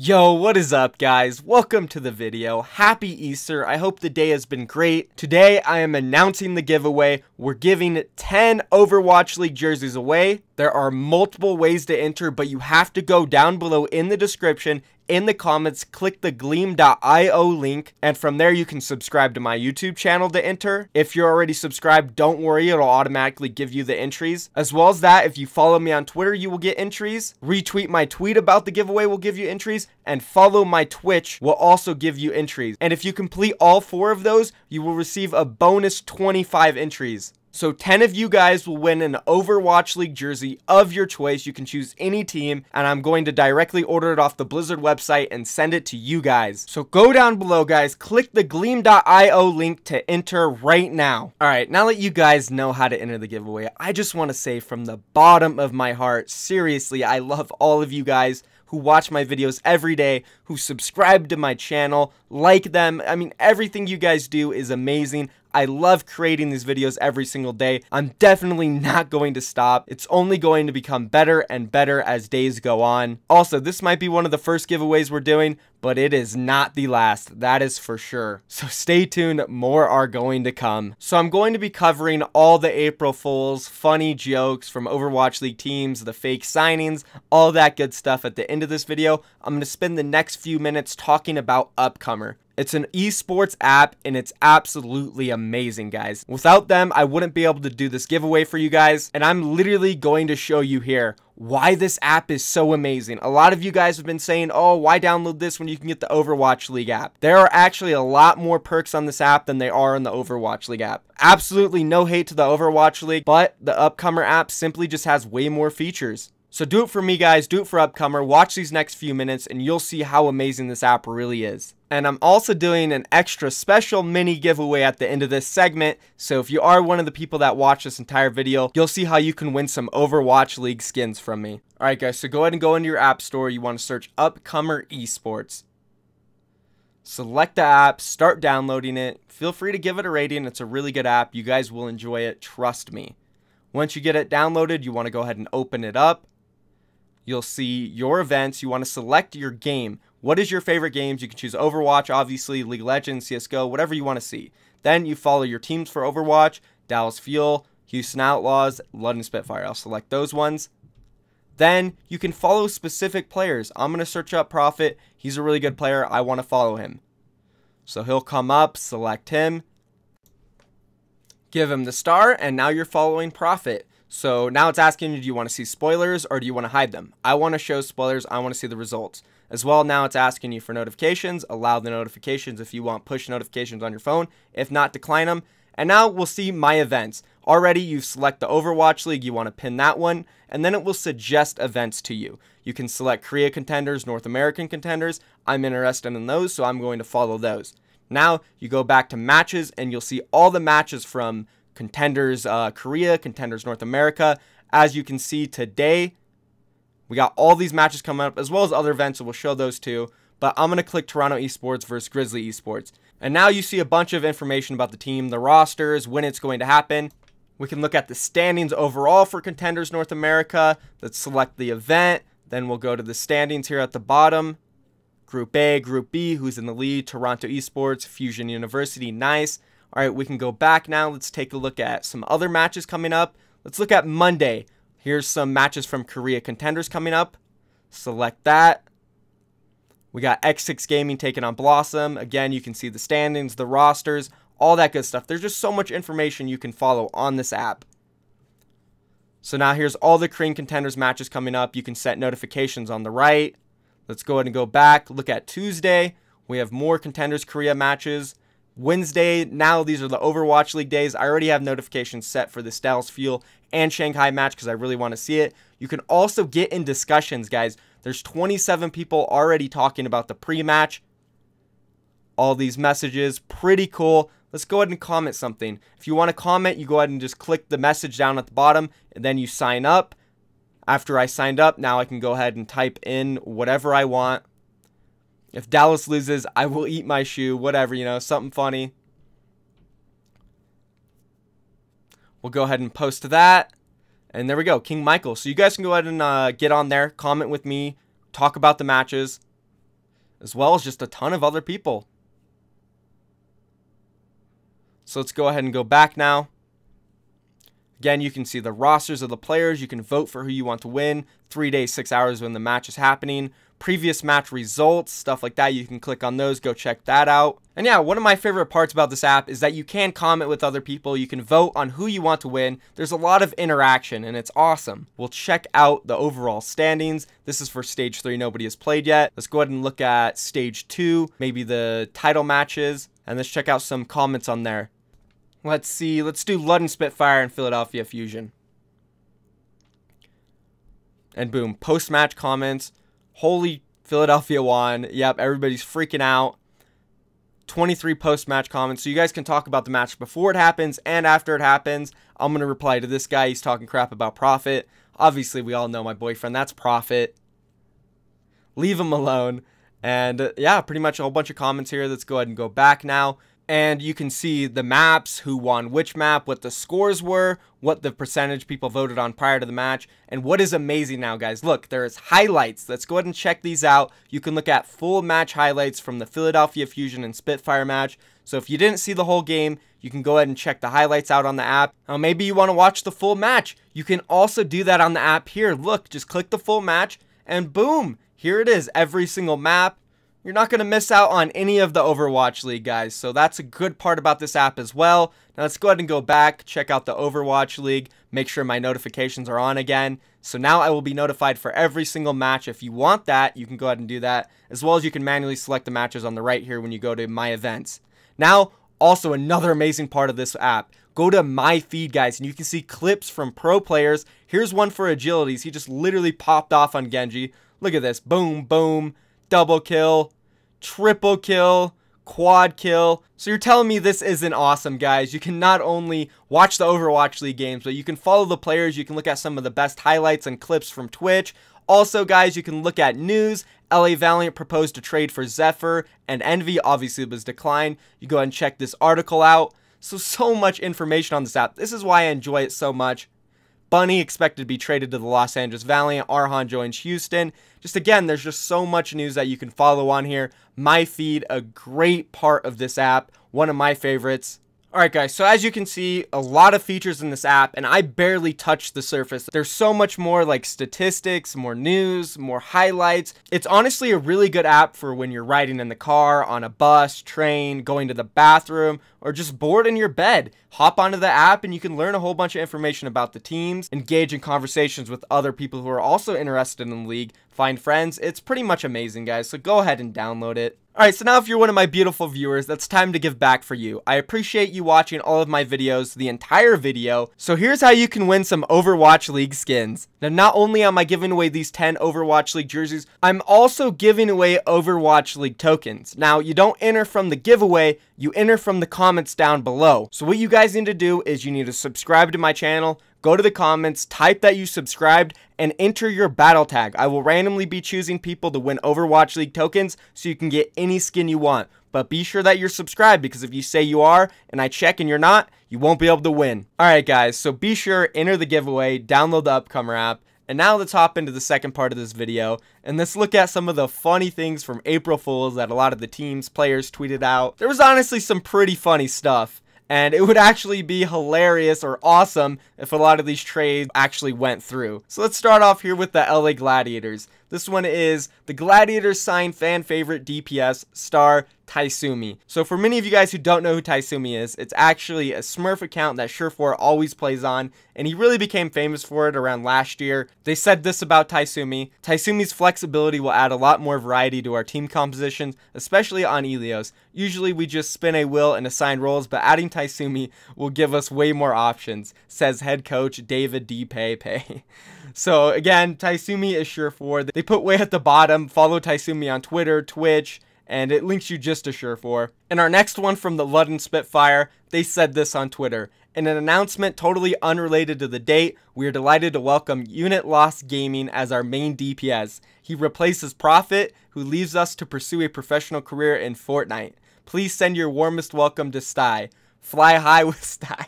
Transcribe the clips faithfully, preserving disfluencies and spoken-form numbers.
Yo, what is up guys? Welcome to the video. Happy Easter. I hope the day has been great. Today I am announcing the giveaway. We're giving ten Overwatch League jerseys away. There are multiple ways to enter, but you have to go down below in the description, in the comments, click the gleam dot i o link, and from there you can subscribe to my YouTube channel to enter. If you're already subscribed, don't worry, it'll automatically give you the entries. As well as that, if you follow me on Twitter, you will get entries. Retweet my tweet about the giveaway will give you entries, and follow my Twitch will also give you entries. And if you complete all four of those, you will receive a bonus twenty-five entries. So ten of you guys will win an Overwatch League jersey of your choice. You can choose any team, and I'm going to directly order it off the Blizzard website and send it to you guys. So go down below, guys. Click the gleam dot i o link to enter right now. All right, now that you guys know how to enter the giveaway, I just want to say from the bottom of my heart, seriously, I love all of you guys who watch my videos every day, who subscribe to my channel, like them. I mean, everything you guys do is amazing. I love creating these videos every single day. I'm definitely not going to stop. It's only going to become better and better as days go on. Also, this might be one of the first giveaways we're doing, but it is not the last. That is for sure. So stay tuned. More are going to come. So I'm going to be covering all the April Fools, funny jokes from Overwatch League teams, the fake signings, all that good stuff at the end of this video. I'm going to spend the next few minutes talking about Upcomer. It's an esports app, and it's absolutely amazing, guys. Without them, I wouldn't be able to do this giveaway for you guys, and I'm literally going to show you here why this app is so amazing. A lot of you guys have been saying, oh, why download this when you can get the Overwatch League app? There are actually a lot more perks on this app than there are in the Overwatch League app. Absolutely no hate to the Overwatch League, but the Upcomer app simply just has way more features. So do it for me, guys. Do it for Upcomer. Watch these next few minutes, and you'll see how amazing this app really is. And I'm also doing an extra special mini giveaway at the end of this segment. So if you are one of the people that watch this entire video, you'll see how you can win some Overwatch League skins from me. All right, guys, so go ahead and go into your app store. You want to search Upcomer Esports. Select the app, start downloading it. Feel free to give it a rating. It's a really good app. You guys will enjoy it. Trust me. Once you get it downloaded, you want to go ahead and open it up. You'll see your events. You want to select your game. What is your favorite games? You can choose Overwatch, obviously, League of Legends, C S G O, whatever you want to see. Then you follow your teams for Overwatch, Dallas Fuel, Houston Outlaws, London Spitfire. I'll select those ones. Then you can follow specific players. I'm going to search up Prophet. He's a really good player. I want to follow him. So he'll come up, select him, give him the star, and now you're following Prophet. So now it's asking you, do you want to see spoilers or do you want to hide them? I want to show spoilers. I want to see the results. As well, now it's asking you for notifications. Allow the notifications if you want push notifications on your phone. If not, decline them. And now we'll see my events. Already, you select the Overwatch League. You want to pin that one. And then it will suggest events to you. You can select Korea Contenders, North American Contenders. I'm interested in those, so I'm going to follow those. Now, you go back to matches, and you'll see all the matches from Contenders uh, Korea, Contenders North America. As you can see today, we got all these matches coming up, as well as other events, so we'll show those too. But I'm going to click Toronto Esports versus Grizzly Esports. And now you see a bunch of information about the team, the rosters, when it's going to happen. We can look at the standings overall for Contenders North America. Let's select the event. Then we'll go to the standings here at the bottom. Group A, Group B, who's in the lead, Toronto Esports, Fusion University, nice. All right, we can go back now. Let's take a look at some other matches coming up. Let's look at Monday. Here's some matches from Korea Contenders coming up. Select that. We got X six Gaming taking on Blossom. Again, you can see the standings, the rosters, all that good stuff. There's just so much information you can follow on this app. So now here's all the Korean Contenders matches coming up. You can set notifications on the right. Let's go ahead and go back. Look at Tuesday. We have more Contenders Korea matches. Wednesday, now these are the Overwatch League days. I already have notifications set for the Dallas Fuel and Shanghai match because I really want to see it. You can also get in discussions, guys. There's twenty-seven people already talking about the pre-match. All these messages, pretty cool. Let's go ahead and comment something. If you want to comment, you go ahead and just click the message down at the bottom, and then you sign up. After I signed up, now I can go ahead and type in whatever I want. If Dallas loses, I will eat my shoe, whatever, you know, something funny. We'll go ahead and post to that. And there we go, King Michael. So you guys can go ahead and uh, get on there, comment with me, talk about the matches. as well as just a ton of other people. So let's go ahead and go back now. Again, you can see the rosters of the players. You can vote for who you want to win. Three days, six hours when the match is happening. Previous match results, stuff like that. You can click on those, go check that out. And yeah, one of my favorite parts about this app is that you can comment with other people. You can vote on who you want to win. There's a lot of interaction and it's awesome. We'll check out the overall standings. This is for stage three, nobody has played yet. Let's go ahead and look at stage two, maybe the title matches, and let's check out some comments on there. Let's see, let's do London Spitfire and Philadelphia Fusion. And boom, post-match comments. Holy, Philadelphia won. Yep, everybody's freaking out. twenty-three post-match comments. So you guys can talk about the match before it happens and after it happens. I'm going to reply to this guy. He's talking crap about Prophet. Obviously, we all know my boyfriend. That's Prophet. Leave him alone. And uh, yeah, pretty much a whole bunch of comments here. Let's go ahead and go back now. And you can see the maps, who won which map, what the scores were, what the percentage people voted on prior to the match, and what is amazing now, guys. Look, there is highlights. Let's go ahead and check these out. You can look at full match highlights from the Philadelphia Fusion and Spitfire match. So if you didn't see the whole game, you can go ahead and check the highlights out on the app. Now, maybe you want to watch the full match. You can also do that on the app here. Look, just click the full match, and boom, here it is, every single map. You're not going to miss out on any of the Overwatch League, guys. So that's a good part about this app as well. Now let's go ahead and go back, check out the Overwatch League, make sure my notifications are on again. So now I will be notified for every single match. If you want that, you can go ahead and do that. As well as you can manually select the matches on the right here when you go to My Events. Now, also another amazing part of this app. Go to My Feed, guys, and you can see clips from pro players. Here's one for Agilities. He just literally popped off on Genji. Look at this. Boom, boom. Double kill, triple kill, quad kill. So you're telling me this isn't awesome, guys? You can not only watch the Overwatch League games, but you can follow the players. You can look at some of the best highlights and clips from Twitch. Also, guys, you can look at news. L A Valiant proposed a trade for Zephyr and Envy. Obviously, it was declined. You go ahead and check this article out. So, so much information on this app. This is why I enjoy it so much. Bunny expected to be traded to the Los Angeles Valiant. Arhan joins Houston. Just again, there's just so much news that you can follow on here. My Feed, a great part of this app. One of my favorites. Alright guys, so as you can see, a lot of features in this app, and I barely touched the surface. There's so much more, like statistics, more news, more highlights. It's honestly a really good app for when you're riding in the car, on a bus, train, going to the bathroom, or just bored in your bed. Hop onto the app and you can learn a whole bunch of information about the teams, engage in conversations with other people who are also interested in the league, find friends. It's pretty much amazing, guys, so go ahead and download it. Alright, so now if you're one of my beautiful viewers, that's time to give back for you. I appreciate you watching all of my videos, the entire video. So here's how you can win some Overwatch League skins. Now, not only am I giving away these ten Overwatch League jerseys, I'm also giving away Overwatch League tokens. Now, you don't enter from the giveaway, you enter from the comments down below. So what you guys need to do is you need to subscribe to my channel, go to the comments, type that you subscribed, and enter your battle tag. I will randomly be choosing people to win Overwatch League tokens so you can get any skin you want. But be sure that you're subscribed, because if you say you are and I check and you're not, you won't be able to win. Alright guys, so be sure, enter the giveaway, download the Upcomer app, and now let's hop into the second part of this video, and let's look at some of the funny things from April Fool's that a lot of the teams, players tweeted out. There was honestly some pretty funny stuff. And it would actually be hilarious or awesome if a lot of these trades actually went through. So let's start off here with the L A Gladiators. This one is the Gladiators signed fan favorite D P S star Taisumi. So for many of you guys who don't know who Taisumi is, it's actually a Smurf account that SureFour always plays on, and he really became famous for it around last year. They said this about Taisumi: Taisumi's flexibility will add a lot more variety to our team compositions, especially on Elios. Usually we just spin a wheel and assign roles, but adding Taisumi will give us way more options, says head coach David D. Pepe. So again, Taisumi is SureFour. They put way at the bottom. Follow Taisumi on Twitter, Twitch, and it links you just to SureFour. And our next one from the London Spitfire, they said this on Twitter. In an announcement totally unrelated to the date, we are delighted to welcome Unit Lost Gaming as our main D P S. He replaces Prophet, who leaves us to pursue a professional career in Fortnite. Please send your warmest welcome to Sty. Fly high with Sty.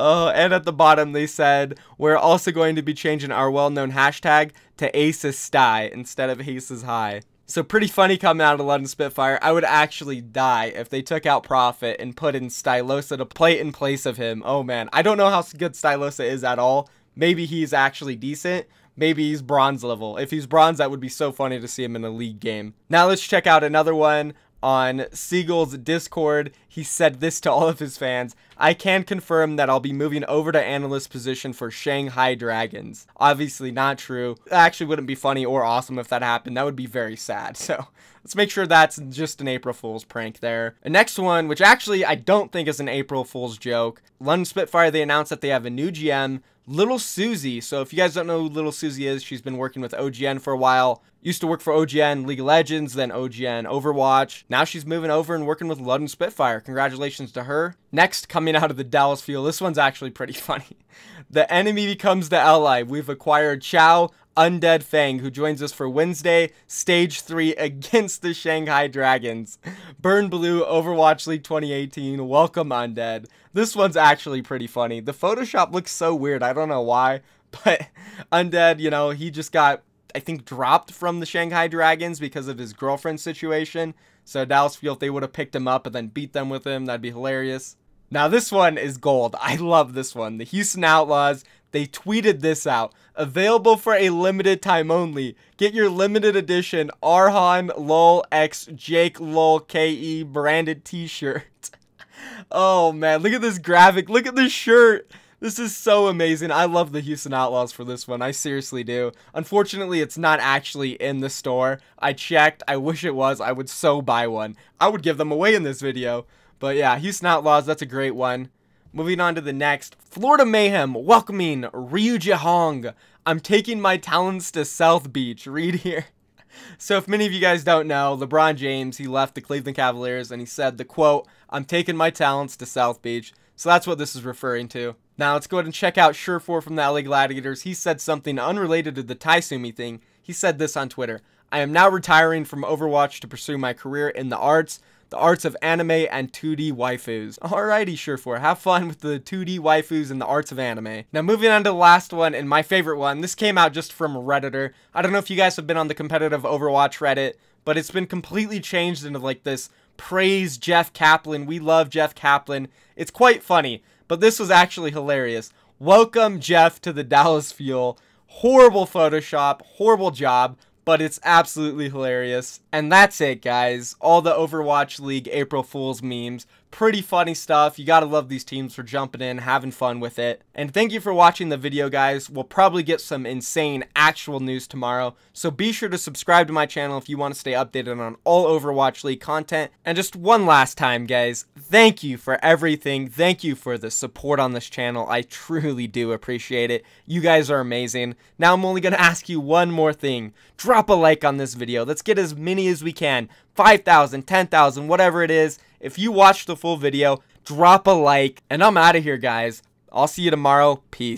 Oh, and at the bottom they said, we're also going to be changing our well-known hashtag to Aces Sty instead of Aces High. So pretty funny coming out of London Spitfire. I would actually die if they took out Prophet and put in Stylosa to play in place of him. Oh man, I don't know how good Stylosa is at all. Maybe he's actually decent. Maybe he's bronze level. If he's bronze, that would be so funny to see him in a league game. Now let's check out another one on Seagull's Discord. He said this to all of his fans: I can confirm that I'll be moving over to analyst position for Shanghai Dragons. Obviously not true. That actually wouldn't be funny or awesome if that happened. That would be very sad. So let's make sure that's just an April Fool's prank there. The next one, which actually I don't think is an April Fool's joke. London Spitfire, they announced that they have a new G M, Little Susie. So if you guys don't know who Little Susie is, she's been working with O G N for a while. Used to work for O G N, League of Legends, then O G N, Overwatch. Now she's moving over and working with London Spitfire. Congratulations to her. Next, coming out of the Dallas Fuel, this one's actually pretty funny. The enemy becomes the ally. We've acquired Chao, Undead Fang, who joins us for Wednesday, Stage three against the Shanghai Dragons. Burn Blue, Overwatch League twenty eighteen, welcome Undead. This one's actually pretty funny. The Photoshop looks so weird, I don't know why, but Undead, you know, he just got, I think, dropped from the Shanghai Dragons because of his girlfriend situation. So Dallas Fuel, if they would have picked him up and then beat them with him, that'd be hilarious. Now this one is gold. I love this one. The Houston Outlaws, they tweeted this out. Available for a limited time only. Get your limited edition Arhan Lol X Jake Lol K E branded t-shirt. Oh man, look at this graphic. Look at this shirt. This is so amazing. I love the Houston Outlaws for this one. I seriously do. Unfortunately, it's not actually in the store. I checked. I wish it was. I would so buy one. I would give them away in this video. But yeah, Houston Outlaws, that's a great one. Moving on to the next. Florida Mayhem welcoming Ryu Jihong. I'm taking my talents to South Beach. Read here. So if many of you guys don't know, LeBron James, he left the Cleveland Cavaliers and he said the quote, I'm taking my talents to South Beach. So that's what this is referring to. Now let's go ahead and check out SureFour from the L A Gladiators. He said something unrelated to the Taisumi thing. He said this on Twitter. I am now retiring from Overwatch to pursue my career in the arts. The arts of anime and two D waifus. Alrighty, SureFour. Have fun with the two D waifus and the arts of anime. Now moving on to the last one and my favorite one. This came out just from Redditor. I don't know if you guys have been on the competitive Overwatch Reddit, but it's been completely changed into like this praise Jeff Kaplan. We love Jeff Kaplan. It's quite funny, but this was actually hilarious. Welcome Jeff to the Dallas Fuel. Horrible Photoshop. Horrible job. But it's absolutely hilarious. And that's it, guys. All the Overwatch League April Fool's memes. Pretty funny stuff. You gotta love these teams for jumping in, having fun with it. And thank you for watching the video, guys. We'll probably get some insane actual news tomorrow. So be sure to subscribe to my channel if you want to stay updated on all Overwatch League content. And just one last time, guys, thank you for everything. Thank you for the support on this channel. I truly do appreciate it. You guys are amazing. Now I'm only gonna ask you one more thing. Drop Drop a like on this video. Let's get as many as we can. five thousand, ten thousand, whatever it is. If you watch the full video, drop a like. And I'm out of here, guys. I'll see you tomorrow. Peace.